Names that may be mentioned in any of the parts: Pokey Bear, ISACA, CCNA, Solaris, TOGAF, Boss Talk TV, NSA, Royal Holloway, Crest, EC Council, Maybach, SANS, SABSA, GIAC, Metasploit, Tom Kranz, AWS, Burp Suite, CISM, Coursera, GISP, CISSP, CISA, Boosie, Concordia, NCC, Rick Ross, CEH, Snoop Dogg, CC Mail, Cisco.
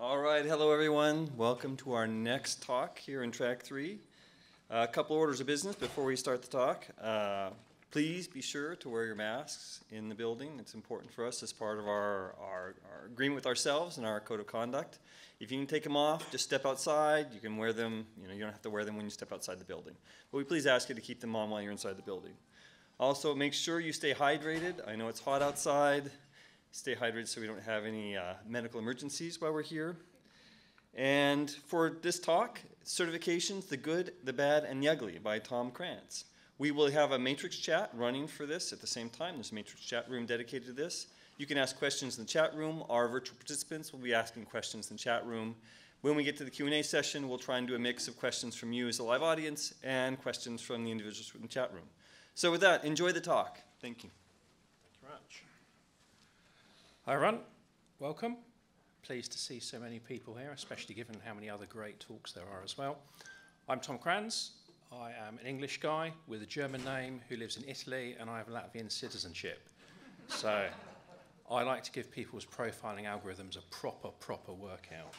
All right, hello everyone. Welcome to our next talk here in track 3. A couple orders of business before we start the talk. Please be sure to wear your masks in the building. It's important for us as part of our agreement with ourselves and our code of conduct. If you can take them off, just step outside. You can wear them, you don't have to wear them when you step outside the building. But we please ask you to keep them on while you're inside the building. Also, make sure you stay hydrated. I know it's hot outside. Stay hydrated so we don't have any medical emergencies while we're here. And for this talk, Certifications, the Good, the Bad, and the Ugly by Tom Kranz. We will have a matrix chat running for this at the same time. There's a matrix chat room dedicated to this. You can ask questions in the chat room. Our virtual participants will be asking questions in the chat room. When we get to the Q&A session, we'll try and do a mix of questions from you as a live audience and questions from the individuals in the chat room. So with that, enjoy the talk. Thank you. Thank you very much. Hi everyone, welcome. Pleased to see so many people here, especially given how many other great talks there are as well. I'm Tom Kranz. I am an English guy with a German name who lives in Italy, and I have Latvian citizenship. So I like to give people's profiling algorithms a proper workout.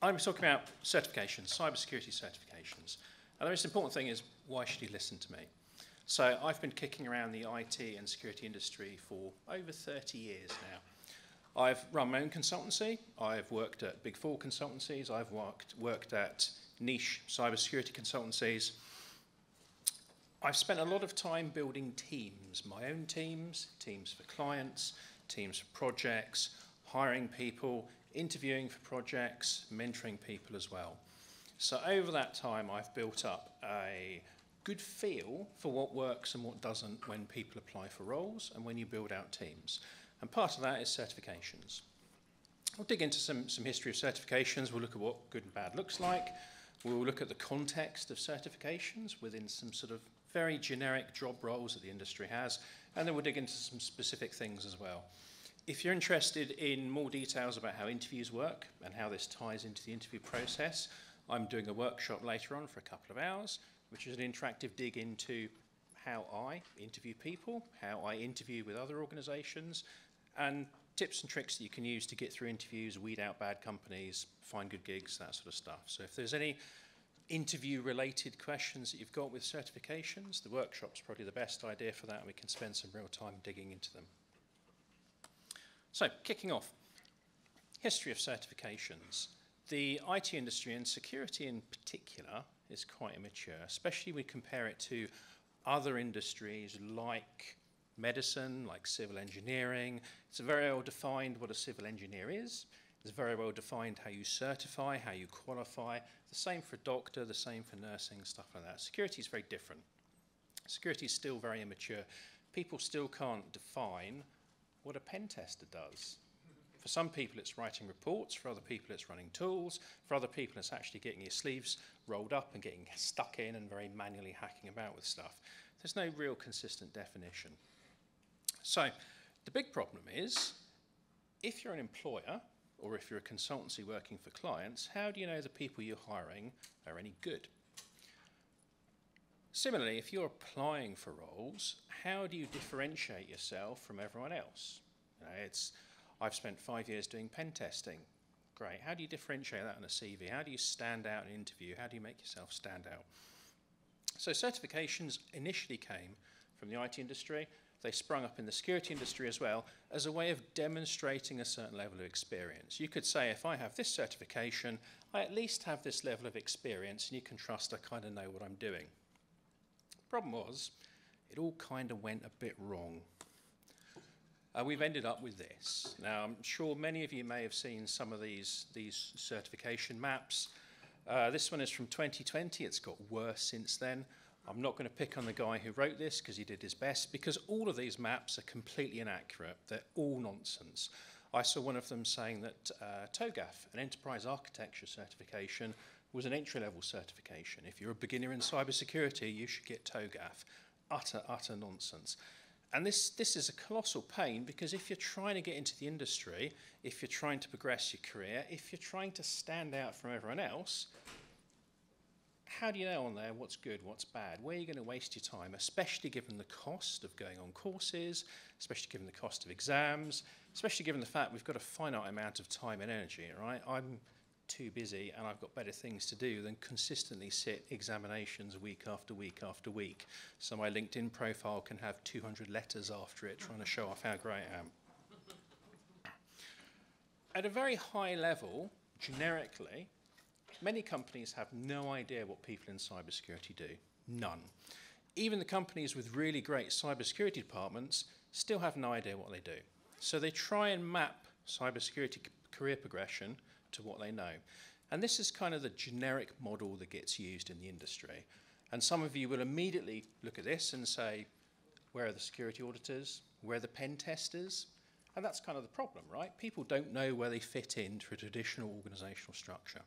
I'm talking about certifications, cybersecurity certifications. And the most important thing is, why should you listen to me? So I've been kicking around the IT and security industry for over 30 years now. I've run my own consultancy. I've worked at Big Four consultancies. I've worked at niche cybersecurity consultancies. I've spent a lot of time building teams, my own teams, teams for clients, teams for projects, hiring people, interviewing for projects, mentoring people as well. So over that time, I've built up a good feel for what works and what doesn't when people apply for roles and when you build out teams. And part of that is certifications. We'll dig into some history of certifications. We'll look at what good and bad looks like. We'll look at the context of certifications within some sort of very generic job roles that the industry has. And then we'll dig into some specific things as well. If you're interested in more details about how interviews work and how this ties into the interview process, I'm doing a workshop later on for a couple of hours, which is an interactive dig into how I interview people, how I interview with other organizations, and tips and tricks that you can use to get through interviews, weed out bad companies, find good gigs, that sort of stuff. So if there's any interview-related questions that you've got with certifications, the workshop's probably the best idea for that, and we can spend some real time digging into them. So kicking off, history of certifications. The IT industry, and security in particular, is quite immature, especially when we compare it to other industries like medicine, like civil engineering. It's very well defined what a civil engineer is. It's very well defined how you certify, how you qualify. The same for a doctor, the same for nursing, stuff like that. Security is very different. Security is still very immature. People still can't define what a pen tester does. For some people, it's writing reports. For other people, it's running tools. For other people, it's actually getting your sleeves rolled up and getting stuck in and very manually hacking about with stuff. There's no real consistent definition. So the big problem is, if you're an employer or if you're a consultancy working for clients, how do you know the people you're hiring are any good? Similarly, if you're applying for roles, how do you differentiate yourself from everyone else? I've spent 5 years doing pen testing. Great. How do you differentiate that on a CV? How do you stand out in an interview? How do you make yourself stand out? So certifications initially came from the IT industry. They sprung up in the security industry as well as a way of demonstrating a certain level of experience. You could say, if I have this certification, I at least have this level of experience, and you can trust I kind of know what I'm doing. The problem was, it all kind of went a bit wrong. We've ended up with this. Now, I'm sure many of you may have seen some of these certification maps. This one is from 2020. It's got worse since then. I'm not going to pick on the guy who wrote this because he did his best, because all of these maps are completely inaccurate. They're all nonsense. I saw one of them saying that TOGAF, an enterprise architecture certification, was an entry-level certification. If you're a beginner in cybersecurity, you should get TOGAF. Utter nonsense. And this is a colossal pain, because if you're trying to get into the industry, if you're trying to progress your career, if you're trying to stand out from everyone else, how do you know on there what's good, what's bad? Where are you going to waste your time, especially given the cost of going on courses, especially given the cost of exams, especially given the fact we've got a finite amount of time and energy, right? I'm too busy and I've got better things to do than consistently sit examinations week after week after week. So my LinkedIn profile can have 200 letters after it trying to show off how great I am. At a very high level, generically, many companies have no idea what people in cybersecurity do. None. Even the companies with really great cybersecurity departments still have no idea what they do. So they try and map cybersecurity career progression to what they know. And this is kind of the generic model that gets used in the industry. And some of you will immediately look at this and say, where are the security auditors? Where are the pen testers? And that's kind of the problem, right? People don't know where they fit into a traditional organizational structure.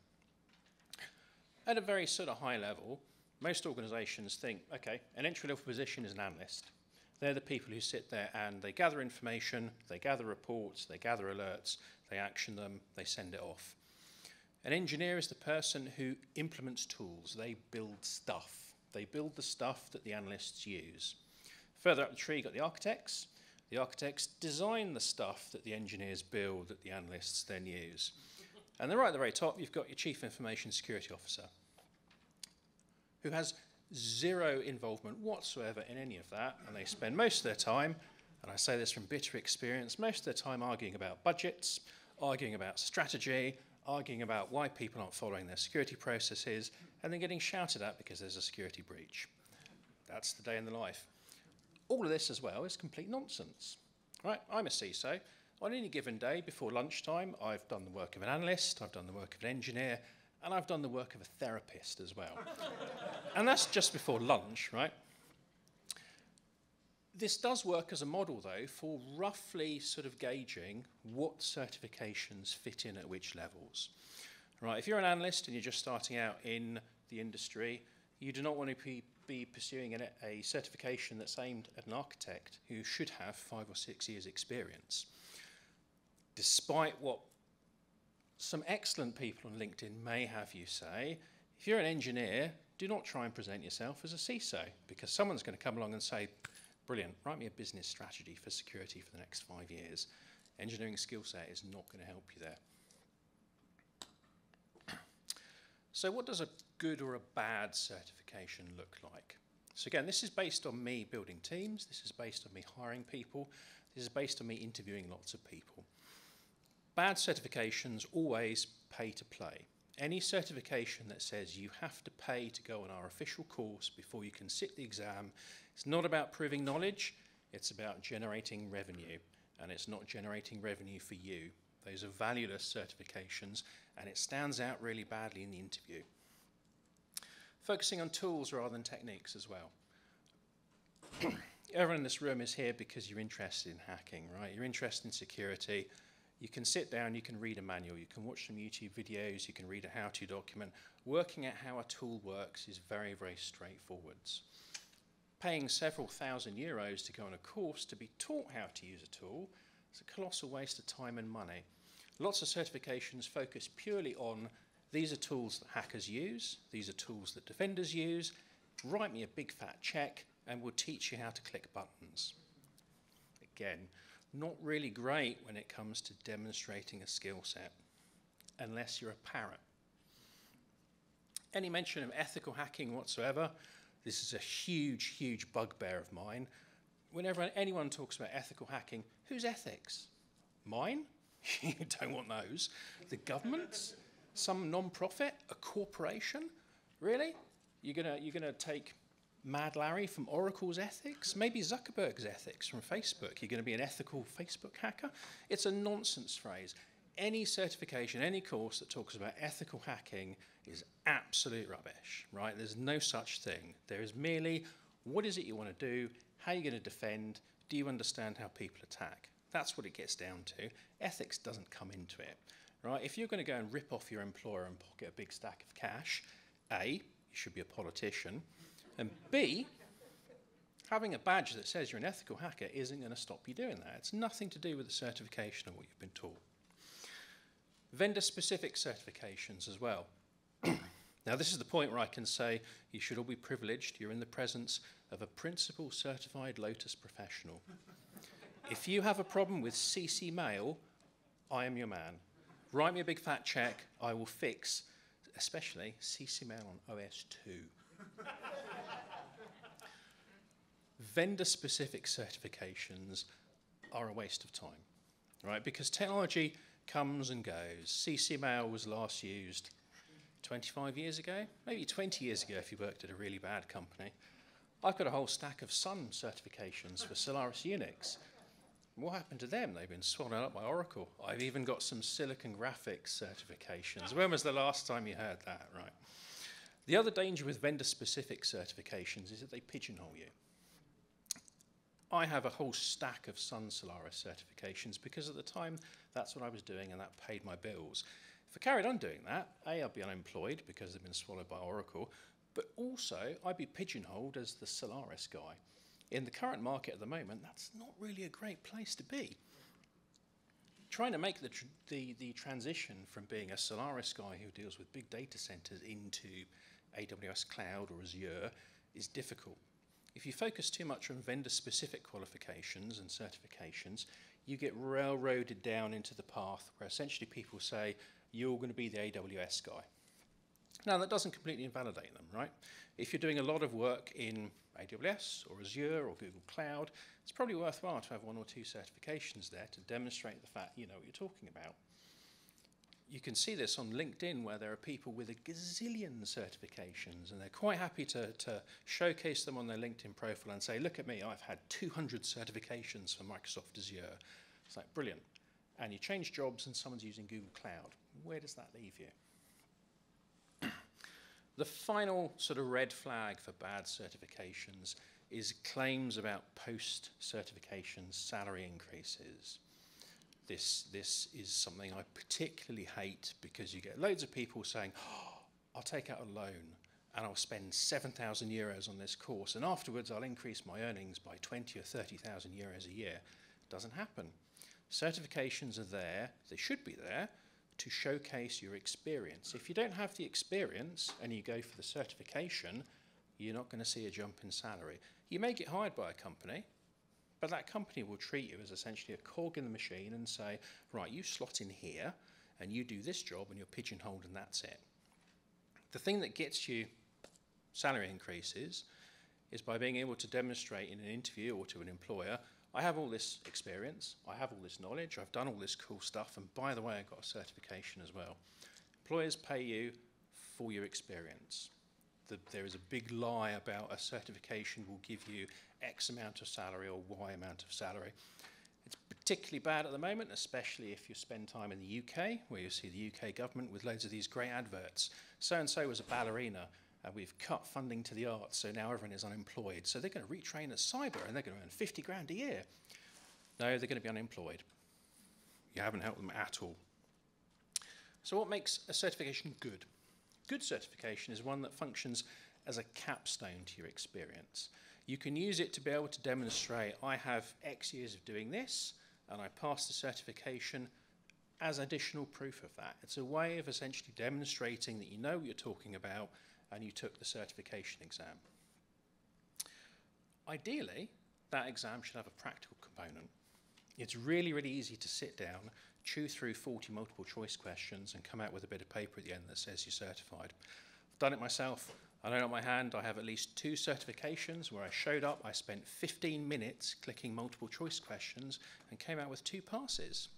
At a very sort of high level, most organizations think, okay, an entry-level position is an analyst. They're the people who sit there and they gather information, they gather reports, they gather alerts, they action them, they send it off. An engineer is the person who implements tools. They build stuff. They build the stuff that the analysts use. Further up the tree, you've got the architects. The architects design the stuff that the engineers build that the analysts then use. And then right at the very top, you've got your Chief Information Security Officer, who has zero involvement whatsoever in any of that, and they spend most of their time, and I say this from bitter experience, most of their time arguing about budgets, arguing about strategy, arguing about why people aren't following their security processes, and then getting shouted at because there's a security breach. That's the day in the life. All of this as well is complete nonsense. Right? I'm a CISO. On any given day before lunchtime, I've done the work of an analyst, I've done the work of an engineer, and I've done the work of a therapist as well. And that's just before lunch, right? This does work as a model, though, for roughly sort of gauging what certifications fit in at which levels. Right, if you're an analyst and you're just starting out in the industry, you do not want to be pursuing a certification that's aimed at an architect who should have 5 or 6 years' experience. Despite what some excellent people on LinkedIn may have you say, if you're an engineer, do not try and present yourself as a CISO, because someone's going to come along and say, brilliant, write me a business strategy for security for the next 5 years. Engineering skill set is not going to help you there. So what does a good or a bad certification look like? So again, this is based on me building teams. This is based on me hiring people. This is based on me interviewing lots of people. Bad certifications always pay to play. Any certification that says you have to pay to go on our official course before you can sit the exam, it's not about proving knowledge, it's about generating revenue. And it's not generating revenue for you. Those are valueless certifications, and it stands out really badly in the interview. Focusing on tools rather than techniques as well. Everyone in this room is here because you're interested in hacking, right? You're interested in security. You can sit down, you can read a manual, you can watch some YouTube videos, you can read a how-to document. Working out how a tool works is very, very straightforward. Paying several thousand euros to go on a course to be taught how to use a tool is a colossal waste of time and money. Lots of certifications focus purely on these are tools that hackers use, these are tools that defenders use, write me a big fat check and we'll teach you how to click buttons. Again, not really great when it comes to demonstrating a skill set, unless you're a parrot. Any mention of ethical hacking whatsoever, this is a huge, huge bugbear of mine. Whenever anyone talks about ethical hacking, whose ethics? Mine? You don't want those. The government's? Some non-profit? A corporation? Really? You're gonna take Mad Larry from Oracle's ethics, maybe Zuckerberg's ethics from Facebook. You're going to be an ethical Facebook hacker? It's a nonsense phrase. Any certification, any course that talks about ethical hacking is absolute rubbish, right? There's no such thing. There is merely, what is it you want to do? How are you going to defend? Do you understand how people attack? That's what it gets down to. Ethics doesn't come into it, right? If you're going to go and rip off your employer and pocket a big stack of cash, A, you should be a politician. And B, having a badge that says you're an ethical hacker isn't going to stop you doing that. It's nothing to do with the certification or what you've been taught. Vendor-specific certifications as well. Now, this is the point where I can say you should all be privileged. You're in the presence of a principal certified Lotus professional. If you have a problem with CC mail, I am your man. Write me a big fat check. I will fix, especially CC mail on OS2. Vendor-specific certifications are a waste of time, right? Because technology comes and goes. CC mail was last used 25 years ago, maybe 20 years ago if you worked at a really bad company. I've got a whole stack of Sun certifications for Solaris Unix. What happened to them? They've been swallowed up by Oracle. I've even got some Silicon Graphics certifications. When was the last time you heard that, right? The other danger with vendor-specific certifications is that they pigeonhole you. I have a whole stack of Sun Solaris certifications because at the time, that's what I was doing and that paid my bills. If I carried on doing that, A, I'd be unemployed because they've been swallowed by Oracle, but also I'd be pigeonholed as the Solaris guy. In the current market at the moment, that's not really a great place to be. Trying to make the transition from being a Solaris guy who deals with big data centers into AWS Cloud or Azure is difficult. If you focus too much on vendor-specific qualifications and certifications, you get railroaded down into the path where essentially people say, you're going to be the AWS guy. Now, that doesn't completely invalidate them, right? If you're doing a lot of work in AWS or Azure or Google Cloud, it's probably worthwhile to have one or two certifications there to demonstrate the fact you know what you're talking about. You can see this on LinkedIn, where there are people with a gazillion certifications, and they're quite happy to showcase them on their LinkedIn profile and say, look at me, I've had 200 certifications for Microsoft Azure. It's like, brilliant. And you change jobs and someone's using Google Cloud. Where does that leave you? The final sort of red flag for bad certifications is claims about post-certification salary increases. This is something I particularly hate because you get loads of people saying, oh, I'll take out a loan and I'll spend 7,000 euros on this course and afterwards I'll increase my earnings by 20 or 30,000 euros a year. It doesn't happen. Certifications are there, they should be there, to showcase your experience. If you don't have the experience and you go for the certification, you're not going to see a jump in salary. You may get hired by a company, but that company will treat you as essentially a cog in the machine and say, right, you slot in here and you do this job and you're pigeonholed and that's it. The thing that gets you salary increases is by being able to demonstrate in an interview or to an employer, I have all this experience, I have all this knowledge, I've done all this cool stuff, and by the way, I got a certification as well. Employers pay you for your experience. There is a big lie about a certification will give you X amount of salary or Y amount of salary. It's particularly bad at the moment, especially if you spend time in the UK, where you see the UK government with loads of these great adverts. So-and-so was a ballerina, and we've cut funding to the arts, so now everyone is unemployed. So they're going to retrain at cyber, and they're going to earn 50 grand a year. No, they're going to be unemployed. You haven't helped them at all. So what makes a certification good? Good certification is one that functions as a capstone to your experience. You can use it to be able to demonstrate, I have X years of doing this, and I passed the certification as additional proof of that. It's a way of essentially demonstrating that you know what you're talking about, and you took the certification exam. Ideally, that exam should have a practical component. It's really, really easy to sit down, chew through 40 multiple choice questions, and come out with a bit of paper at the end that says you're certified. I've done it myself. I know on my hand I have at least 2 certifications where I showed up, I spent 15 minutes clicking multiple choice questions, and came out with 2 passes.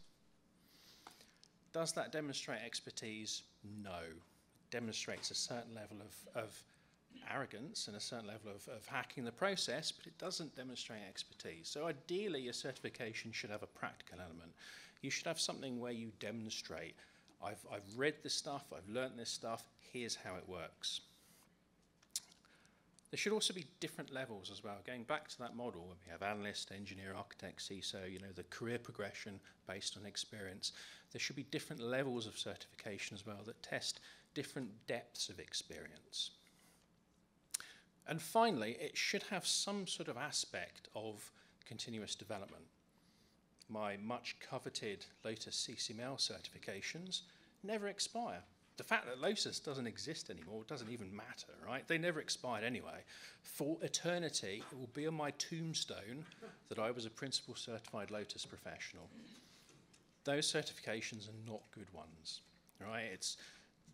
Does that demonstrate expertise? No. Demonstrates a certain level of arrogance and a certain level of hacking the process, but it doesn't demonstrate expertise. So ideally, your certification should have a practical element. You should have something where you demonstrate, I've read this stuff, I've learned this stuff, here's how it works. There should also be different levels as well. Going back to that model, where we have analyst, engineer, architect, CISO, you know, the career progression based on experience, there should be different levels of certification as well that test different depths of experience. And finally, it should have some sort of aspect of continuous development. My much coveted Lotus CC Mail certifications never expire. The fact that LOSUS doesn't exist anymore doesn't even matter, right? They never expired anyway. For eternity, it will be on my tombstone that I was a principal certified LOTUS professional. Those certifications are not good ones, right? It's,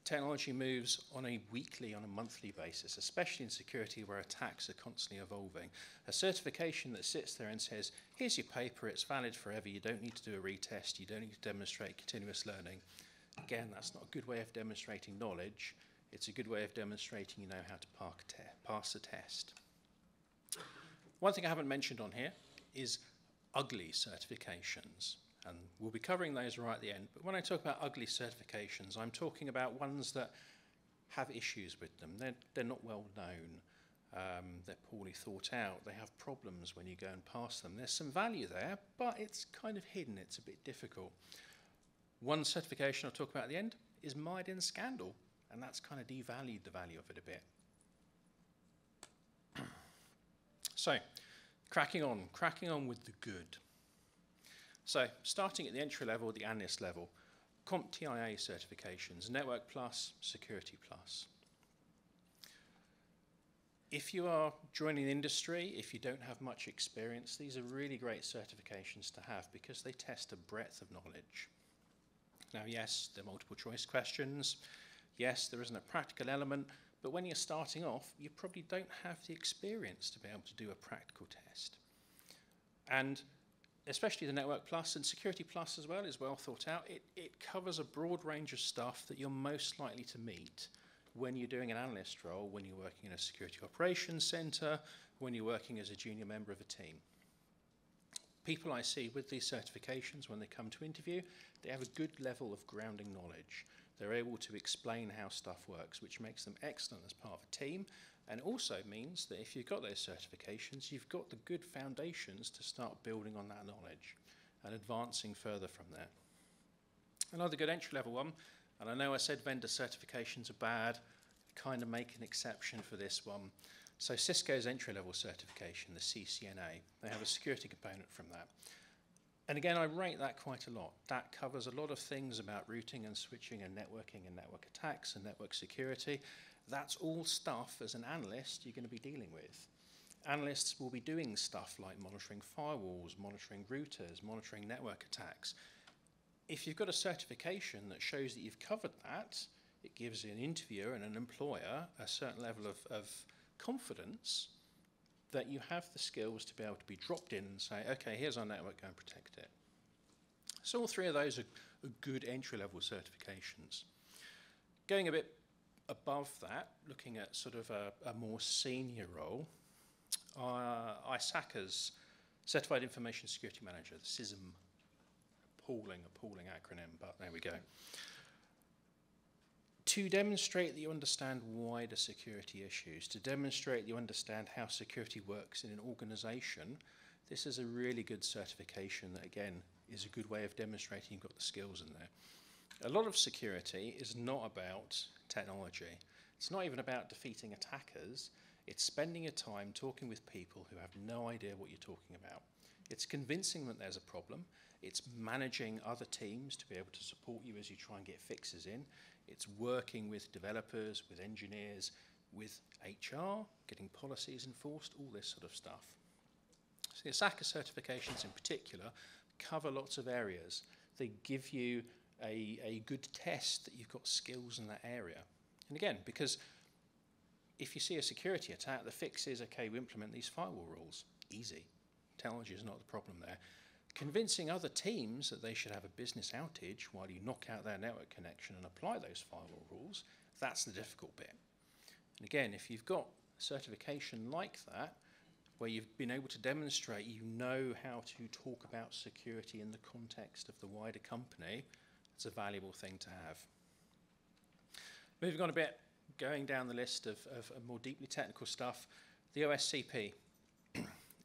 technology moves on a weekly, on a monthly basis, especially in security where attacks are constantly evolving. A certification that sits there and says, here's your paper, it's valid forever, you don't need to do a retest, you don't need to demonstrate continuous learning. Again, that's not a good way of demonstrating knowledge. It's a good way of demonstrating you know how to pass a test. One thing I haven't mentioned on here is ugly certifications. And we'll be covering those right at the end. But when I talk about ugly certifications, I'm talking about ones that have issues with them. They're not well known. They're poorly thought out. They have problems when you go and pass them. There's some value there, but it's kind of hidden. It's a bit difficult. One certification I'll talk about at the end is mired in scandal, and that's kind of devalued the value of it a bit. So, cracking on with the good. So, starting at the entry level, the analyst level, CompTIA certifications, Network Plus, Security Plus. If you are joining the industry, if you don't have much experience, these are really great certifications to have because they test a breadth of knowledge. Now, yes, they're multiple choice questions. Yes, there isn't a practical element, but when you're starting off, you probably don't have the experience to be able to do a practical test. And especially the Network Plus and Security Plus as well is well thought out. It covers a broad range of stuff that you're most likely to meet when you're doing an analyst role, when you're working in a security operations center, when you're working as a junior member of a team. People I see with these certifications, when they come to interview, they have a good level of grounding knowledge. They're able to explain how stuff works, which makes them excellent as part of a team, and also means that if you've got those certifications, you've got the good foundations to start building on that knowledge and advancing further from there. Another good entry-level one, and I know I said vendor certifications are bad, I kind of make an exception for this one. So Cisco's entry-level certification, the CCNA, they have a security component from that. And again, I rate that quite a lot. That covers a lot of things about routing and switching and networking and network attacks and network security. That's all stuff, as an analyst, you're going to be dealing with. Analysts will be doing stuff like monitoring firewalls, monitoring routers, monitoring network attacks. If you've got a certification that shows that you've covered that, it gives an interviewer and an employer a certain level of confidence that you have the skills to be able to be dropped in and say, okay, here's our network, go and protect it. So all three of those are good entry-level certifications. Going a bit above that, looking at sort of a more senior role, ISACA's Certified Information Security Manager, the CISM, appalling acronym, but there we go. To demonstrate that you understand wider security issues, to demonstrate that you understand how security works in an organization, this is a really good certification that, again, is a good way of demonstrating you've got the skills in there. A lot of security is not about technology. It's not even about defeating attackers. It's spending your time talking with people who have no idea what you're talking about. It's convincing that there's a problem. It's managing other teams to be able to support you as you try and get fixes in. It's working with developers, with engineers, with HR, getting policies enforced, all this sort of stuff. So the ISACA certifications in particular cover lots of areas. They give you a good test that you've got skills in that area. And again, because if you see a security attack, the fix is, okay, we implement these firewall rules. Easy. Technology is not the problem there. Convincing other teams that they should have a business outage while you knock out their network connection and apply those firewall rules, that's the difficult bit. And again, if you've got certification like that, where you've been able to demonstrate you know how to talk about security in the context of the wider company, it's a valuable thing to have. Moving on a bit, going down the list of more deeply technical stuff, the OSCP.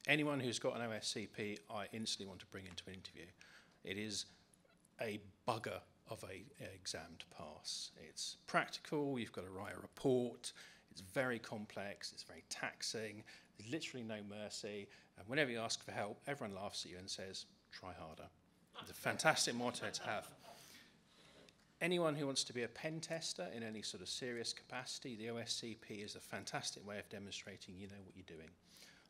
Anyone who's got an OSCP, I instantly want to bring into an interview. It is a bugger of an exam to pass. It's practical, you've got to write a report, it's very complex, it's very taxing, there's literally no mercy, and whenever you ask for help, everyone laughs at you and says, try harder. It's a fantastic motto to have. Anyone who wants to be a pen tester in any sort of serious capacity, the OSCP is a fantastic way of demonstrating you know what you're doing.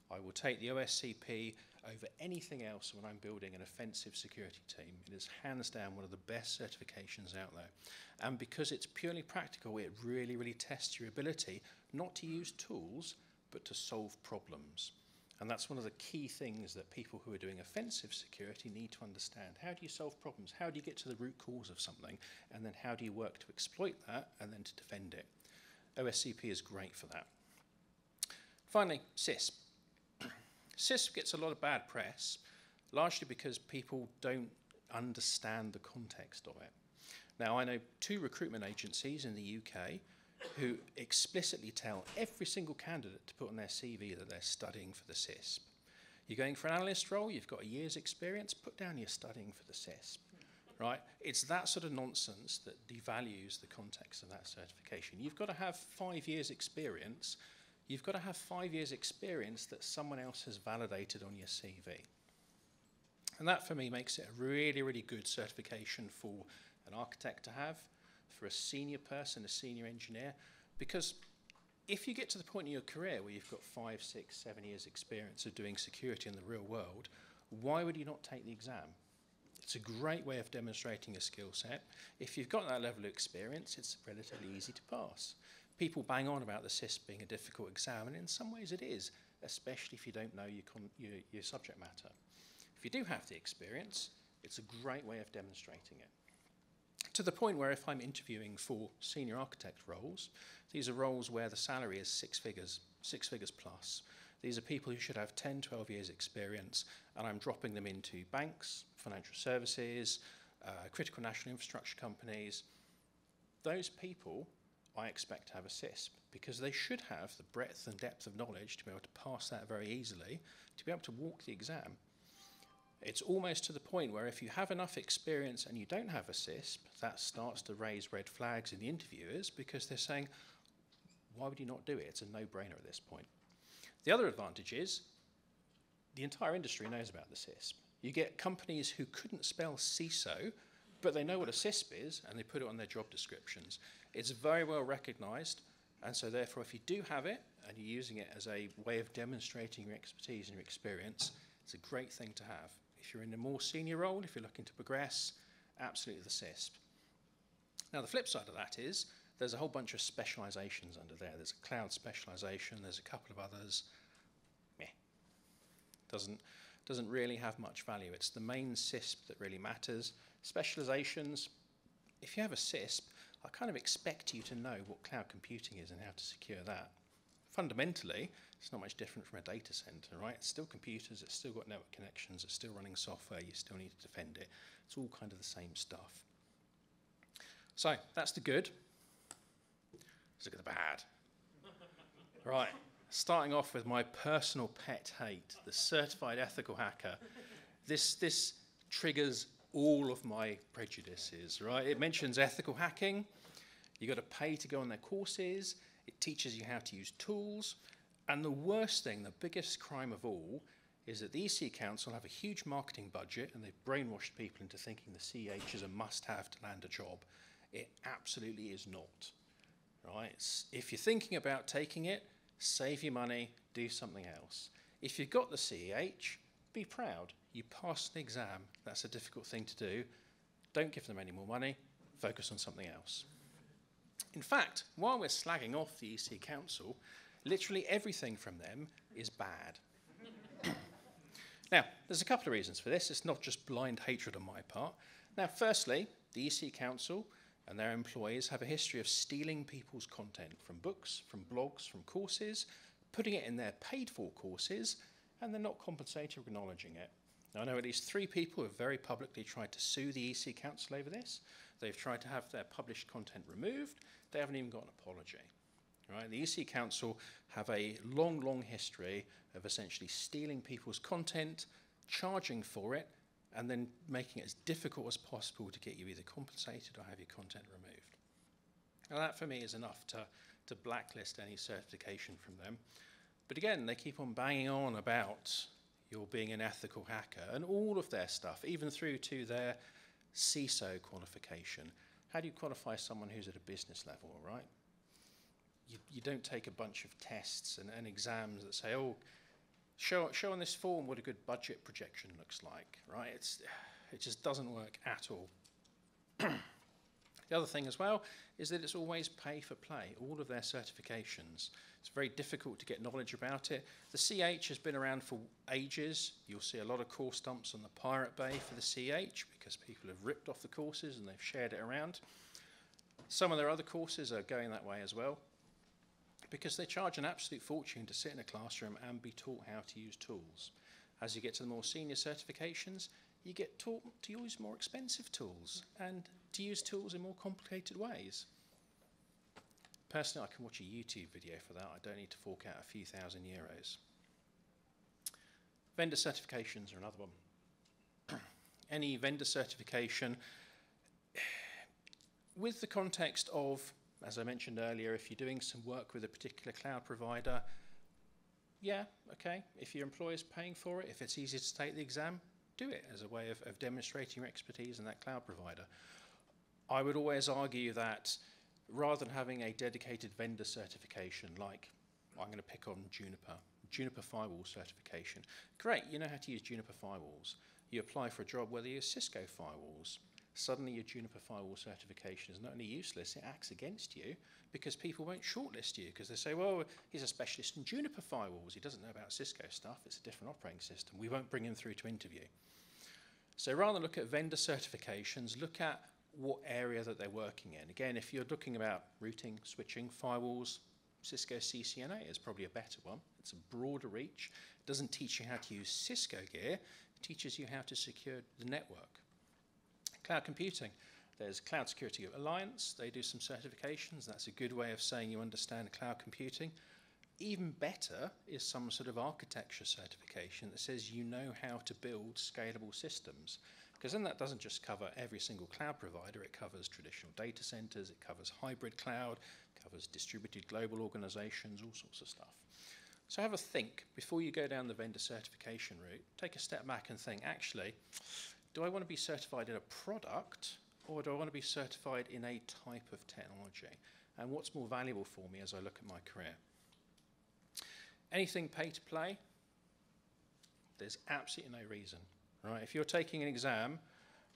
I will take the OSCP over anything else when I'm building an offensive security team. It is hands down one of the best certifications out there. And because it's purely practical, it really, really tests your ability not to use tools, but to solve problems. And that's one of the key things that people who are doing offensive security need to understand. How do you solve problems? How do you get to the root cause of something? And then how do you work to exploit that and then to defend it? OSCP is great for that. Finally, CISP. CISP gets a lot of bad press, largely because people don't understand the context of it. Now, I know two recruitment agencies in the UK who explicitly tell every single candidate to put on their CV that they're studying for the CISP. You're going for an analyst role, you've got a year's experience, put down you're studying for the CISP. Right? It's that sort of nonsense that devalues the context of that certification. You've got to have 5 years experience. You've got to have 5 years experience that someone else has validated on your CV. And that for me makes it a really, really good certification for an architect to have, for a senior person, a senior engineer, because if you get to the point in your career where you've got 5, 6, 7 years experience of doing security in the real world, why would you not take the exam? It's a great way of demonstrating a skill set. If you've got that level of experience, it's relatively easy to pass. People bang on about the CISP being a difficult exam, and in some ways it is, especially if you don't know your subject matter. If you do have the experience, it's a great way of demonstrating it. To the point where if I'm interviewing for senior architect roles, these are roles where the salary is six figures plus. These are people who should have 10, 12 years experience, and I'm dropping them into banks, financial services, critical national infrastructure companies. Those people I expect to have a CISP because they should have the breadth and depth of knowledge to be able to pass that very easily, to be able to walk the exam. It's almost to the point where if you have enough experience and you don't have a CISP, that starts to raise red flags in the interviewers because they're saying, why would you not do it? It's a no-brainer at this point. The other advantage is the entire industry knows about the CISP. You get companies who couldn't spell CISO, but they know what a CISP is, and they put it on their job descriptions. It's very well recognised, and so therefore, if you do have it, and you're using it as a way of demonstrating your expertise and your experience, it's a great thing to have. If you're in a more senior role, if you're looking to progress, absolutely the CISP. Now, the flip side of that is there's a whole bunch of specialisations under there. There's a cloud specialisation, there's a couple of others. Meh. Doesn't really have much value. It's the main CISP that really matters. Specializations, if you have a CISP, I kind of expect you to know what cloud computing is and how to secure that. Fundamentally, it's not much different from a data center, right? It's still computers, it's still got network connections, it's still running software, you still need to defend it. It's all kind of the same stuff. So that's the good. Let's look at the bad. Right, starting off with my personal pet hate, the certified ethical hacker. This triggers all of my prejudices, right? It mentions ethical hacking. You've got to pay to go on their courses. It teaches you how to use tools. And the worst thing, the biggest crime of all, is that the EC Council have a huge marketing budget and they've brainwashed people into thinking the CEH is a must-have to land a job. It absolutely is not, right? If you're thinking about taking it, save your money, do something else. If you've got the CEH, be proud. You passed an exam. That's a difficult thing to do. Don't give them any more money. Focus on something else. In fact, while we're slagging off the EC Council, literally everything from them is bad. Now, there's a couple of reasons for this. It's not just blind hatred on my part. Now, firstly, the EC Council and their employees have a history of stealing people's content from books, from blogs, from courses, putting it in their paid-for courses, and they're not compensated for acknowledging it. Now, I know at least 3 people have very publicly tried to sue the EC Council over this. They've tried to have their published content removed. They haven't even got an apology. Right? The EC Council have a long, long history of essentially stealing people's content, charging for it, and then making it as difficult as possible to get you either compensated or have your content removed. Now, that for me is enough to blacklist any certification from them. But again, they keep on banging on about you're being an ethical hacker, and all of their stuff, even through to their CISO qualification, How do you qualify someone who's at a business level, right? You don't take a bunch of tests and exams that say, oh, show on this form what a good budget projection looks like, right? It just doesn't work at all. The other thing as well is that it's always pay for play, all of their certifications. It's very difficult to get knowledge about it. The CH has been around for ages. You'll see a lot of course dumps on the Pirate Bay for the CH because people have ripped off the courses and they've shared it around. Some of their other courses are going that way as well because they charge an absolute fortune to sit in a classroom and be taught how to use tools. As you get to the more senior certifications, you get taught to use more expensive tools and to use tools in more complicated ways. Personally, I can watch a YouTube video for that. I don't need to fork out a few thousand euros. Vendor certifications are another one. Any vendor certification, with the context of, as I mentioned earlier, if you're doing some work with a particular cloud provider, yeah, okay, if your employer's paying for it, if it's easy to take the exam, do it as a way of demonstrating your expertise in that cloud provider. I would always argue that rather than having a dedicated vendor certification, like I'm going to pick on Juniper Firewall certification. Great, you know how to use Juniper Firewalls. You apply for a job where you use Cisco Firewalls. Suddenly your Juniper Firewall certification is not only useless, it acts against you because people won't shortlist you because they say, well, he's a specialist in Juniper Firewalls. He doesn't know about Cisco stuff. It's a different operating system. We won't bring him through to interview. So rather than look at vendor certifications, look at what area that they're working in. Again, if you're looking about routing, switching, firewalls, Cisco CCNA is probably a better one. It's a broader reach. It doesn't teach you how to use Cisco gear. It teaches you how to secure the network. Cloud computing. There's Cloud Security Alliance. They do some certifications. That's a good way of saying you understand cloud computing. Even better is some sort of architecture certification that says you know how to build scalable systems. Because then that doesn't just cover every single cloud provider. It covers traditional data centers. It covers hybrid cloud. It covers distributed global organizations, all sorts of stuff. So have a think. Before you go down the vendor certification route, take a step back and think, actually, do I want to be certified in a product or do I want to be certified in a type of technology? And what's more valuable for me as I look at my career? Anything pay to play? There's absolutely no reason, right? If you're taking an exam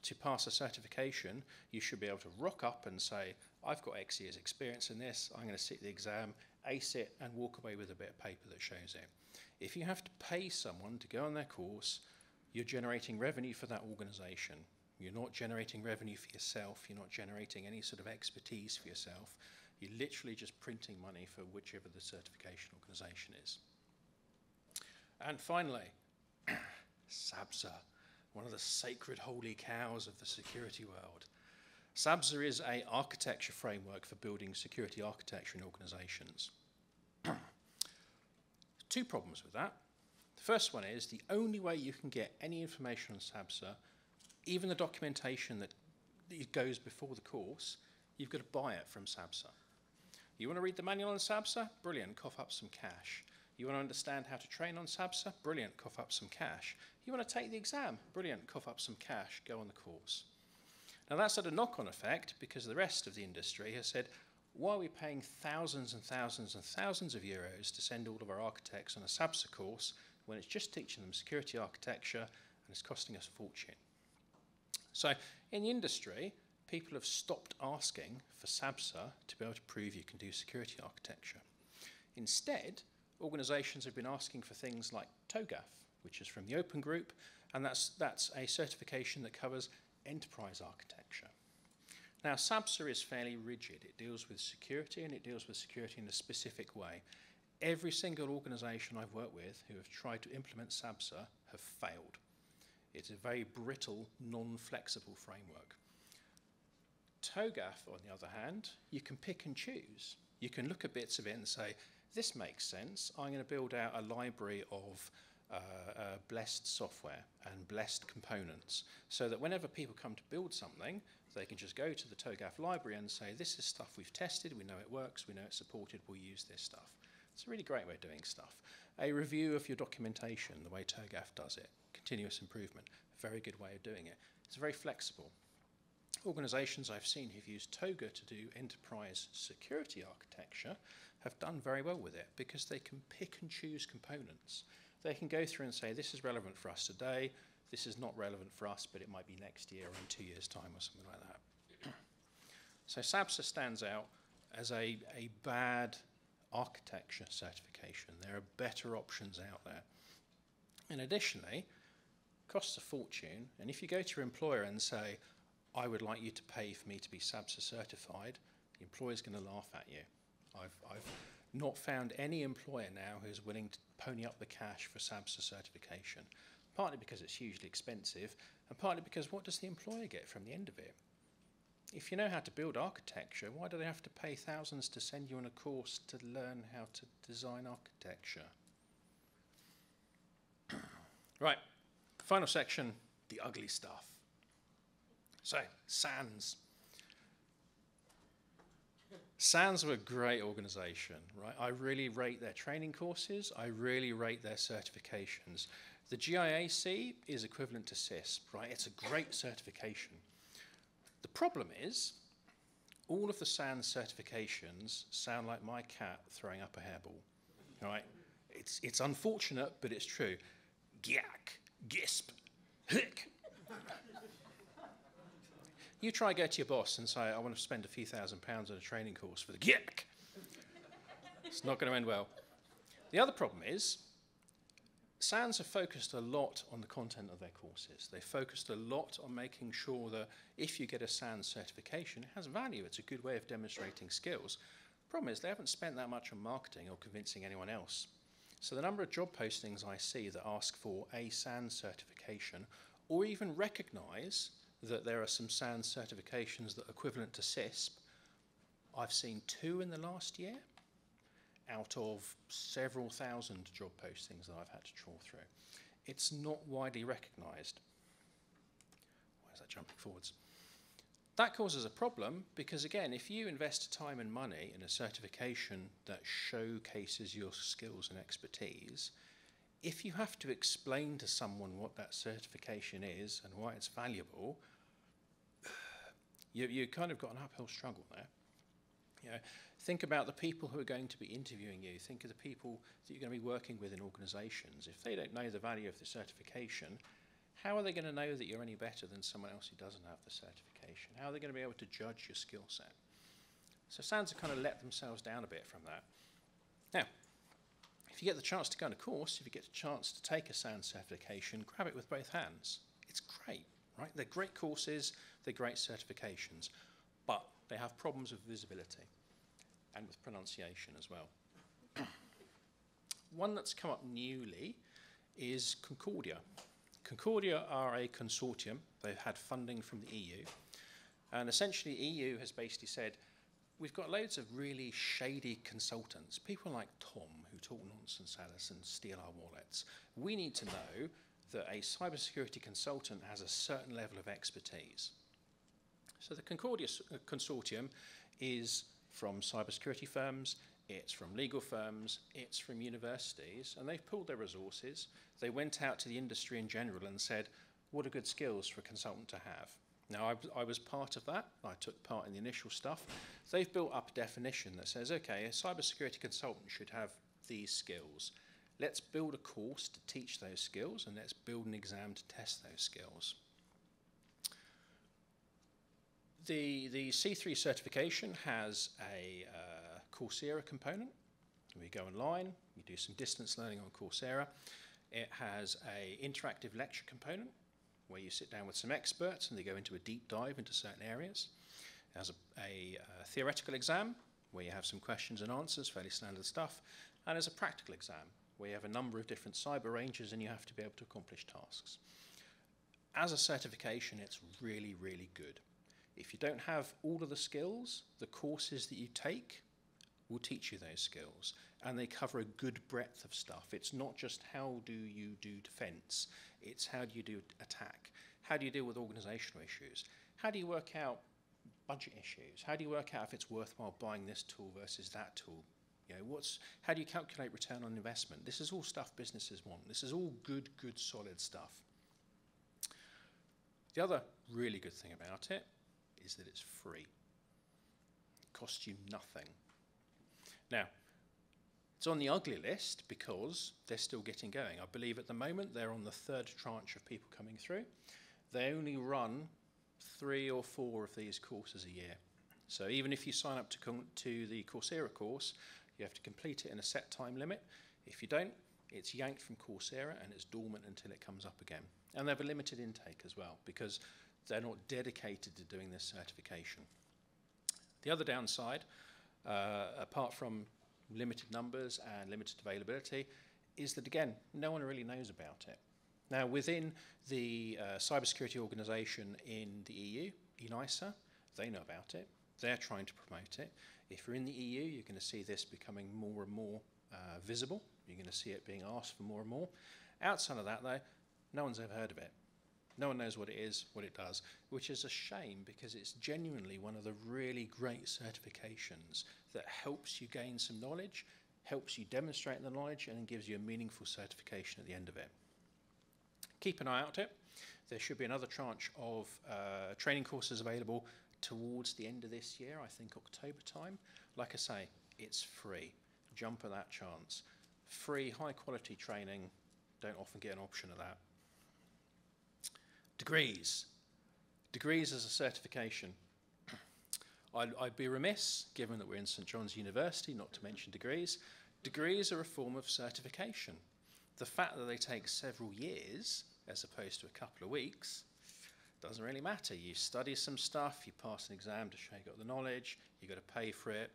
to pass a certification, you should be able to rock up and say, I've got X years experience in this, I'm going to sit the exam, ace it, and walk away with a bit of paper that shows it. If you have to pay someone to go on their course, you're generating revenue for that organization. You're not generating revenue for yourself. You're not generating any sort of expertise for yourself. You're literally just printing money for whichever the certification organization is. And finally, SABSA, one of the sacred holy cows of the security world. SABSA is an architecture framework for building security architecture in organizations. Two problems with that. The first one is the only way you can get any information on SABSA, even the documentation that goes before the course, you've got to buy it from SABSA. You want to read the manual on SABSA? Brilliant, cough up some cash. You want to understand how to train on SABSA? Brilliant, cough up some cash. You want to take the exam? Brilliant, cough up some cash, go on the course. Now that's had a knock-on effect because the rest of the industry has said, why are we paying thousands and thousands and thousands of euros to send all of our architects on a SABSA course when it's just teaching them security architecture and it's costing us a fortune? So in the industry, people have stopped asking for SABSA to be able to prove you can do security architecture. Instead, organizations have been asking for things like TOGAF, which is from the Open Group, and that's a certification that covers enterprise architecture. Now, SABSA is fairly rigid. It deals with security, and it deals with security in a specific way. Every single organization I've worked with who have tried to implement SABSA have failed. It's a very brittle, non-flexible framework. TOGAF, on the other hand, you can pick and choose. You can look at bits of it and say, this makes sense. I'm going to build out a library of blessed software and blessed components so that whenever people come to build something, they can just go to the TOGAF library and say, this is stuff we've tested. We know it works. We know it's supported. We'll use this stuff. It's a really great way of doing stuff. A review of your documentation, the way TOGAF does it, continuous improvement, a very good way of doing it. It's very flexible. organisations I've seen who've used TOGA to do enterprise security architecture have done very well with it because they can pick and choose components. They can go through and say, this is relevant for us today, this is not relevant for us, but it might be next year or in 2 years' time or something like that. So SABSA stands out as a bad architecture certification. There are better options out there. And additionally, costs a fortune, and if you go to your employer and say, I would like you to pay for me to be SABSA certified, the employer's going to laugh at you. I've not found any employer now who's willing to pony up the cash for SABSA certification, partly because it's hugely expensive, and partly because what does the employer get from the end of it? If you know how to build architecture, why do they have to pay thousands to send you on a course to learn how to design architecture? Right, final section, the ugly stuff. So, SANS. SANS were a great organisation, right? I really rate their training courses. I really rate their certifications. The GIAC is equivalent to CISP, right? It's a great certification. The problem is, all of the SANS certifications sound like my cat throwing up a hairball, right? It's unfortunate, but it's true. GIAC, GISP, HIC. You try to go to your boss and say, I want to spend a few £1000s on a training course for the GIAC. It's not going to end well. The other problem is, SANS have focused a lot on the content of their courses. They focused a lot on making sure that if you get a SANS certification, it has value. It's a good way of demonstrating skills. Problem is, they haven't spent that much on marketing or convincing anyone else. So the number of job postings I see that ask for a SANS certification, or even recognise that there are some SANS certifications that are equivalent to CISP, I've seen 2 in the last year out of several thousand job postings that I've had to trawl through. It's not widely recognised. Where's that jumping forwards? That causes a problem because, again, if you invest time and money in a certification that showcases your skills and expertise, if you have to explain to someone what that certification is and why it's valuable, you kind of got an uphill struggle there. You know, think about the people who are going to be interviewing you. Think of the people that you're going to be working with in organisations. If they don't know the value of the certification, how are they going to know that you're any better than someone else who doesn't have the certification? How are they going to be able to judge your skill set? So SANS have kind of let themselves down a bit from that. Now, if you get the chance to go on a course, if you get the chance to take a SANS certification, grab it with both hands. It's great, right? They're great courses, they're great certifications, but they have problems with visibility and with pronunciation as well. One that's come up newly is Concordia. Concordia are a consortium. They've had funding from the EU. And essentially, the EU has basically said, we've got loads of really shady consultants, people like Tom, who talk nonsense at us and steal our wallets. We need to know that a cybersecurity consultant has a certain level of expertise. So the Concordia consortium is from cybersecurity firms, it's from legal firms, it's from universities, and they've pooled their resources. They went out to the industry in general and said, what are good skills for a consultant to have? Now, I was part of that. I took part in the initial stuff. They've built up a definition that says, okay, a cybersecurity consultant should have these skills. Let's build a course to teach those skills, and let's build an exam to test those skills. The C3 certification has a Coursera component. We go online, you do some distance learning on Coursera. It has a interactive lecture component where you sit down with some experts and they go into a deep dive into certain areas. It has a theoretical exam where you have some questions and answers, fairly standard stuff. And there's a practical exam where you have a number of different cyber ranges and you have to be able to accomplish tasks. As a certification, it's really, really good. If you don't have all of the skills, the courses that you take will teach you those skills. And they cover a good breadth of stuff. It's not just how do you do defense, it's how do you do attack? How do you deal with organizational issues? How do you work out budget issues? How do you work out if it's worthwhile buying this tool versus that tool? You know, how do you calculate return on investment? This is all stuff businesses want. This is all good, solid stuff. The other really good thing about it is that it's free. It costs you nothing. Now, it's on the ugly list because they're still getting going. I believe at the moment they're on the third tranche of people coming through. They only run 3 or 4 of these courses a year. So even if you sign up to the Coursera course, you have to complete it in a set time limit. If you don't, it's yanked from Coursera and it's dormant until it comes up again. And they have a limited intake as well because they're not dedicated to doing this certification. The other downside, apart from limited numbers and limited availability, is that, again, no one really knows about it. Now, within the cybersecurity organisation in the EU, ENISA, they know about it. They're trying to promote it. If you're in the EU, you're going to see this becoming more and more visible. You're going to see it being asked for more and more. Outside of that, though, no one's ever heard of it. No one knows what it is, what it does, which is a shame because it's genuinely one of the really great certifications that helps you gain some knowledge, helps you demonstrate the knowledge, and gives you a meaningful certification at the end of it. Keep an eye out it. There should be another tranche of training courses available towards the end of this year, I think October time. Like I say, it's free. Jump at that chance. Free, high-quality training. Don't often get an option of that. Degrees. Degrees as a certification. I'd be remiss, given that we're in St. John's University, not to mention degrees. Degrees are a form of certification. The fact that they take several years, as opposed to a couple of weeks, doesn't really matter. You study some stuff, you pass an exam to show you got the knowledge, you've got to pay for it.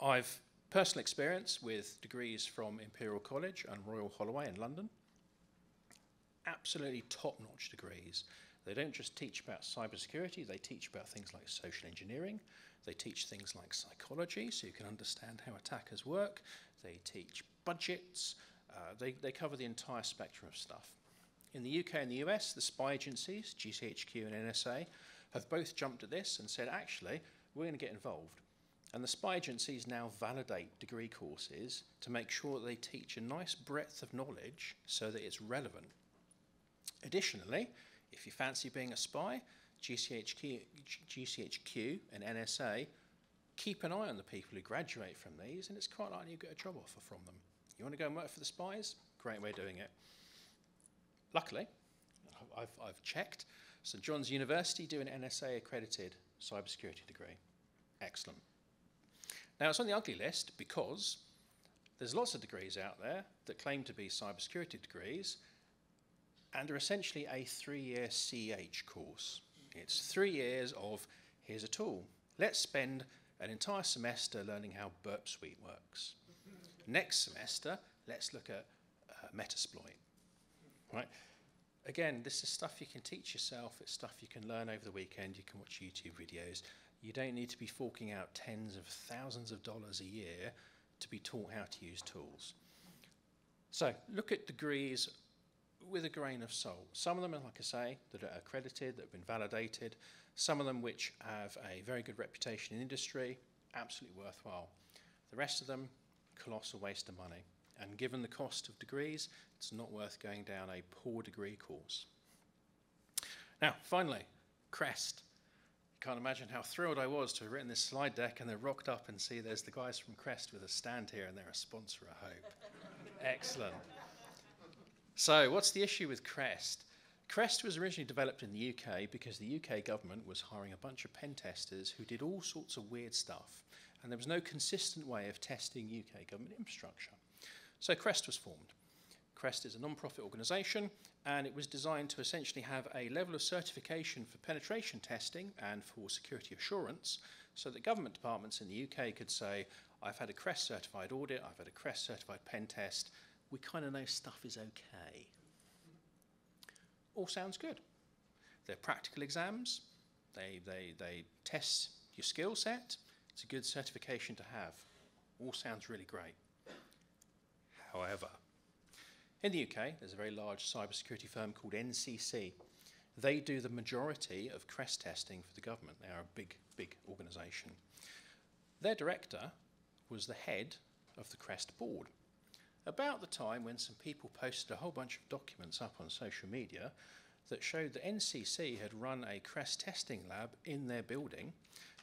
I've personal experience with degrees from Imperial College and Royal Holloway in London. Absolutely top-notch degrees. They don't just teach about cybersecurity, they teach about things like social engineering, they teach things like psychology, so you can understand how attackers work, they teach budgets, they cover the entire spectrum of stuff. In the UK and the US, the spy agencies, GCHQ and NSA, have both jumped at this and said, actually, we're going to get involved. And the spy agencies now validate degree courses to make sure that they teach a nice breadth of knowledge so that it's relevant. Additionally, if you fancy being a spy, GCHQ and NSA keep an eye on the people who graduate from these, and it's quite likely you get a job offer from them. You want to go and work for the spies? Great way of doing it. Luckily, I've checked, St. John's University do an NSA accredited cybersecurity degree. Excellent. Now, it's on the ugly list because there's lots of degrees out there that claim to be cybersecurity degrees, and are essentially a 3-year CEH course. It's 3 years of, here's a tool. Let's spend an entire semester learning how Burp Suite works. Next semester, let's look at Metasploit. Right? Again, this is stuff you can teach yourself. It's stuff you can learn over the weekend. You can watch YouTube videos. You don't need to be forking out tens of thousands of dollars a year to be taught how to use tools. So look at degrees with a grain of salt. Some of them, like I say, that are accredited, that have been validated. Some of them which have a very good reputation in industry, absolutely worthwhile. The rest of them, colossal waste of money. And given the cost of degrees, it's not worth going down a poor degree course. Now, finally, Crest. Can't imagine how thrilled I was to have written this slide deck and then rocked up and see there's the guys from Crest with a stand here and they're a sponsor, I hope. Excellent. So what's the issue with Crest? Crest was originally developed in the UK because the UK government was hiring a bunch of pen testers who did all sorts of weird stuff, and there was no consistent way of testing UK government infrastructure. So Crest was formed. Crest is a non-profit organisation, and it was designed to essentially have a level of certification for penetration testing and for security assurance, so that government departments in the UK could say, I've had a Crest certified audit, I've had a Crest certified pen test, we kind of know stuff is okay. All sounds good. They're practical exams, they test your skill set, it's a good certification to have. All sounds really great. However, in the UK, there's a very large cybersecurity firm called NCC. They do the majority of Crest testing for the government. They are a big, big organisation. Their director was the head of the Crest board. About the time when some people posted a whole bunch of documents up on social media that showed that NCC had run a Crest testing lab in their building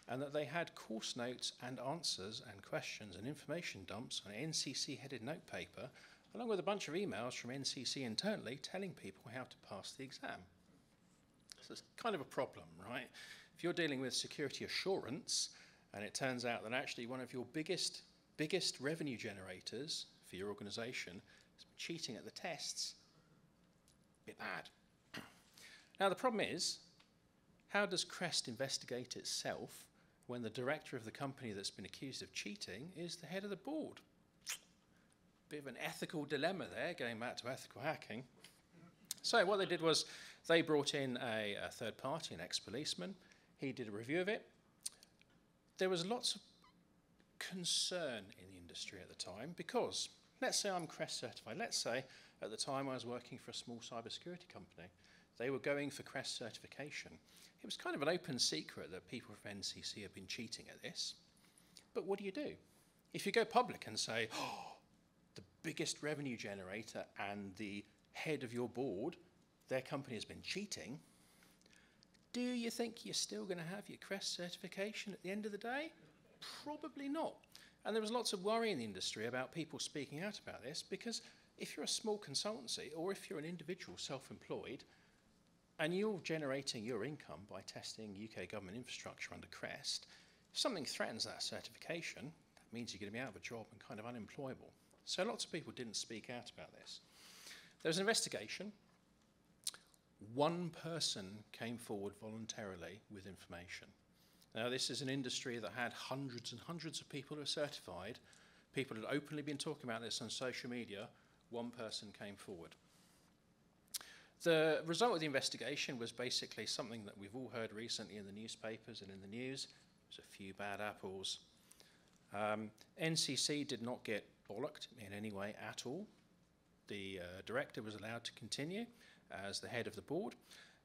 and that they had course notes and answers and questions and information dumps on NCC-headed notepaper, along with a bunch of emails from NCC internally telling people how to pass the exam. So it's kind of a problem, right? If you're dealing with security assurance, and it turns out that actually one of your biggest revenue generators for your organisation is cheating at the tests, a bit bad. Now, the problem is, how does Crest investigate itself when the director of the company that's been accused of cheating is the head of the board? Bit of an ethical dilemma there, going back to ethical hacking. So what they did was they brought in a third party, an ex-policeman. He did a review of it. There was lots of concern in the industry at the time because, let's say I'm Crest certified. Let's say at the time I was working for a small cybersecurity company. They were going for Crest certification. It was kind of an open secret that people from NCC have been cheating at this. But what do? If you go public and say, oh, the biggest revenue generator and the head of your board, their company has been cheating, do you think you're still going to have your Crest certification at the end of the day? Probably not. And there was lots of worry in the industry about people speaking out about this, because if you're a small consultancy or if you're an individual self-employed and you're generating your income by testing UK government infrastructure under Crest, if something threatens that certification, that means you're going to be out of a job and kind of unemployable. So lots of people didn't speak out about this. There was an investigation. One person came forward voluntarily with information. Now, this is an industry that had hundreds and hundreds of people who are certified. People had openly been talking about this on social media. One person came forward. The result of the investigation was basically something that we've all heard recently in the newspapers and in the news. There's a few bad apples. NCC did not get bollocked in any way at all. The director was allowed to continue as the head of the board.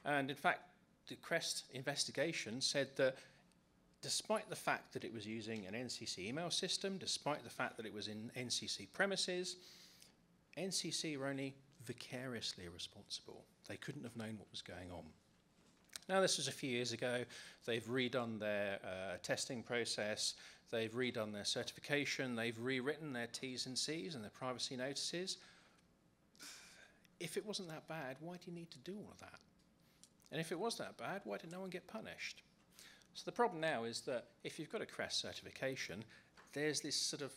And in fact, the Crest investigation said that despite the fact that it was using an NCC email system, despite the fact that it was in NCC premises, NCC were only vicariously responsible. They couldn't have known what was going on. Now, this was a few years ago. They've redone their testing process. They've redone their certification. They've rewritten their T's and C's and their privacy notices. If it wasn't that bad, why do you need to do all of that? And if it was that bad, why did no one get punished? So the problem now is that if you've got a Crest certification, there's this sort of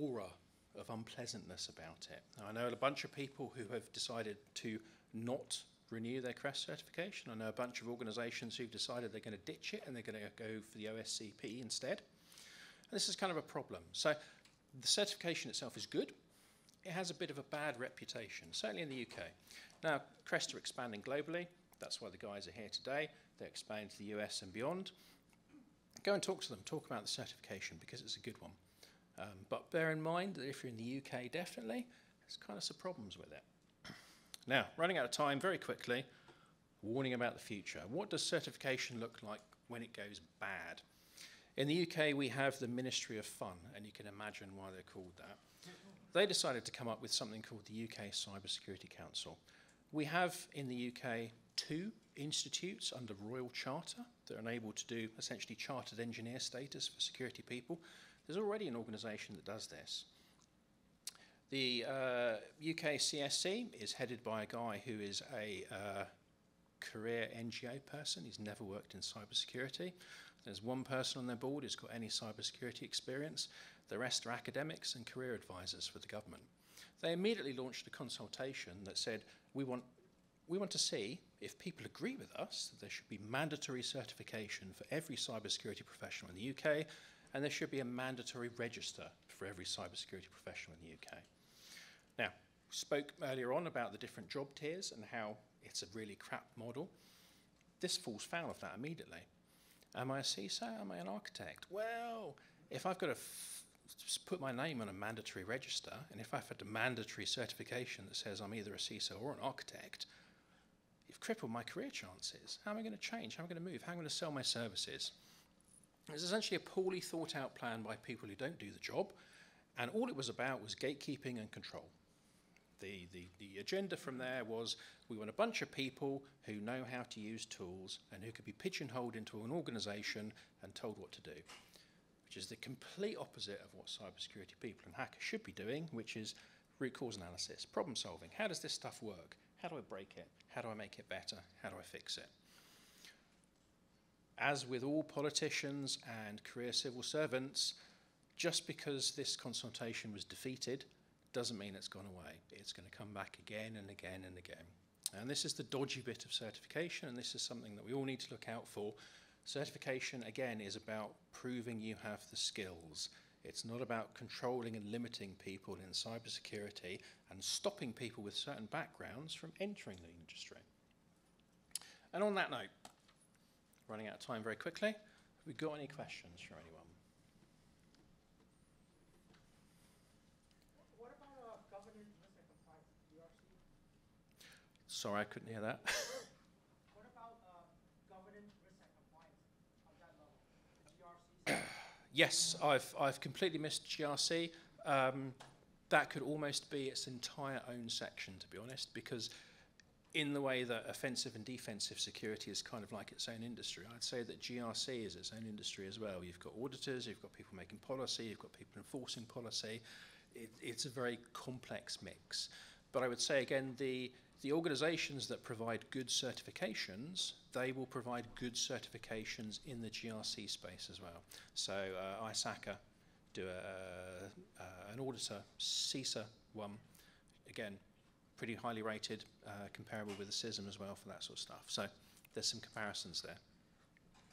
aura of unpleasantness about it. Now, I know a bunch of people who have decided to not renew their Crest certification. I know a bunch of organisations who've decided they're going to ditch it and they're going to go for the OSCP instead. And this is kind of a problem. So the certification itself is good. It has a bit of a bad reputation, certainly in the UK. Now, Crest are expanding globally. That's why the guys are here today. They're expanding to the US and beyond. Go and talk to them. Talk about the certification, because it's a good one. But bear in mind that if you're in the UK, definitely, there's kind of some problems with it. Now, running out of time very quickly, warning about the future. What does certification look like when it goes bad? In the UK, we have the Ministry of Fun, and you can imagine why they're called that. They decided to come up with something called the UK Cybersecurity Council. We have, in the UK, 2 institutes under Royal Charter that are enabled to do essentially chartered engineer status for security people. There's already an organisation that does this. The UK CSC is headed by a guy who is a career NGO person. He's never worked in cybersecurity. There's one person on their board who's got any cybersecurity experience. The rest are academics and career advisors for the government. They immediately launched a consultation that said, we want to see if people agree with us that there should be mandatory certification for every cybersecurity professional in the UK, and there should be a mandatory register for every cybersecurity professional in the UK. Now, we spoke earlier on about the different job tiers and how it's a really crap model. This falls foul of that immediately. Am I a CISA? Am I an architect? Well, if I've got to put my name on a mandatory register, and if I've had a mandatory certification that says I'm either a CISA or an architect, you've crippled my career chances. How am I going to change? How am I going to move? How am I going to sell my services? It's essentially a poorly thought out plan by people who don't do the job, and all it was about was gatekeeping and control. the agenda from there was we want a bunch of people who know how to use tools and who could be pigeonholed into an organisation and told what to do, which is the complete opposite of what cybersecurity people and hackers should be doing, which is root cause analysis, problem solving. How does this stuff work? How do I break it? How do I make it better? How do I fix it? As with all politicians and career civil servants, just because this consultation was defeated doesn't mean it's gone away. It's going to come back again and again and again. And this is the dodgy bit of certification, and this is something that we all need to look out for. Certification, again, is about proving you have the skills. It's not about controlling and limiting people in cybersecurity and stopping people with certain backgrounds from entering the industry. And on that note, running out of time very quickly, have we got any questions from anyone? What about governance risk and compliance, GRC? Sorry, I couldn't hear that. What about governance risk and compliance on that level, the GRC? Yes, I've completely missed GRC. That could almost be its entire own section, to be honest, because in the way that offensive and defensive security is kind of like its own industry, I'd say that GRC is its own industry as well. You've got auditors, you've got people making policy, you've got people enforcing policy. It's a very complex mix. But I would say, again, the organisations that provide good certifications, they will provide good certifications in the GRC space as well. So ISACA do an auditor, CISA one, again, pretty highly rated, comparable with the CISM as well for that sort of stuff. So there's some comparisons there.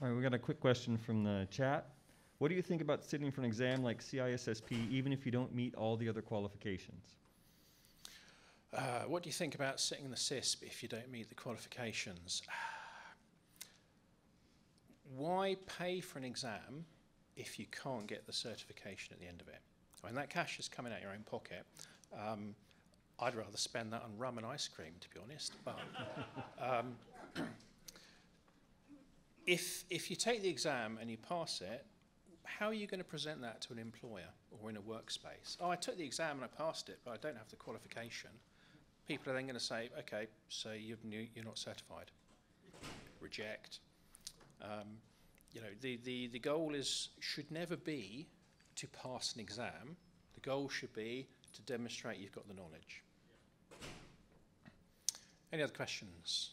All right, we've got a quick question from the chat. What do you think about sitting for an exam like CISSP, even if you don't meet all the other qualifications? What do you think about sitting the CISP if you don't meet the qualifications? Why pay for an exam if you can't get the certification at the end of it? I mean, that cash is coming out your own pocket. I'd rather spend that on rum and ice cream, to be honest. But if you take the exam and you pass it, how are you going to present that to an employer or in a workspace? Oh, I took the exam and I passed it, but I don't have the qualification. People are then going to say, okay, so you're not certified. Reject. You know, the goal should never be to pass an exam. The goal should be to demonstrate you've got the knowledge. Any other questions?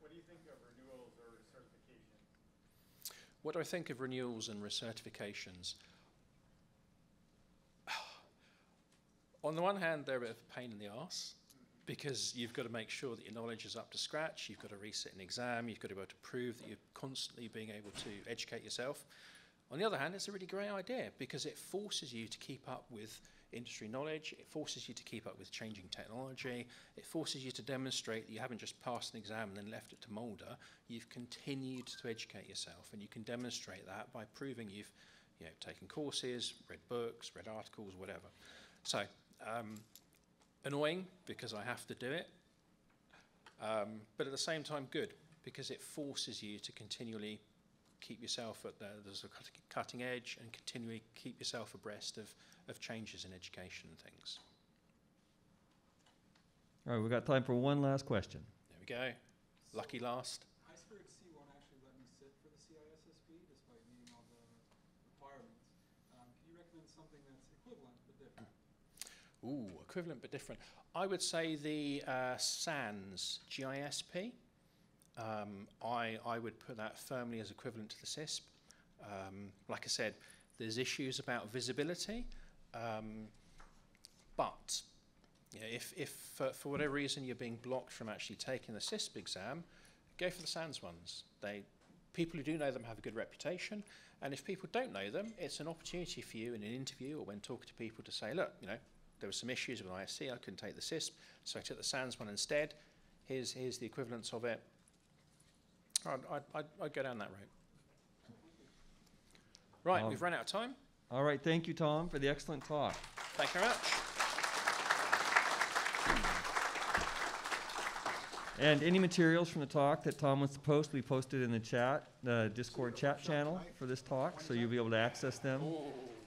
What do you think of renewals or recertification? What do I think of renewals and recertifications? On the one hand, they're a bit of a pain in the arse, because you've got to make sure that your knowledge is up to scratch, you've got to resit an exam, you've got to be able to prove that you're constantly being able to educate yourself. On the other hand, it's a really great idea because it forces you to keep up with industry knowledge, it forces you to keep up with changing technology, it forces you to demonstrate that you haven't just passed an exam and then left it to moulder, you've continued to educate yourself, and you can demonstrate that by proving you've taken courses, read books, read articles, whatever. So, annoying because I have to do it, but at the same time good because it forces you to continually keep yourself at the cutting edge and continually keep yourself abreast of changes in education and things. All right, we've got time for one last question. There we go. So lucky last. Iceberg C won't actually let me sit for the CISSP despite meeting all the requirements. Can you recommend something that's equivalent but different? Ooh, equivalent but different. I would say the SANS GISP. I would put that firmly as equivalent to the CISP. Like I said, there's issues about visibility, but if for whatever reason you're being blocked from actually taking the CISP exam, go for the SANS ones. People who do know them have a good reputation, and if people don't know them, it's an opportunity for you in an interview or when talking to people to say, look, there were some issues with ISC, I couldn't take the CISP, so I took the SANS one instead. Here's the equivalence of it. I'd go down that route. Right, we've run out of time. All right, thank you, Tom, for the excellent talk. Thank you very much. And any materials from the talk that Tom wants to post, we posted in the Discord chat channel for this talk, so you'll be able to access them.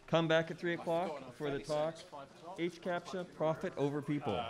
Come back at 3 o'clock for the talk. H-CAPTCHA, Profit Over People.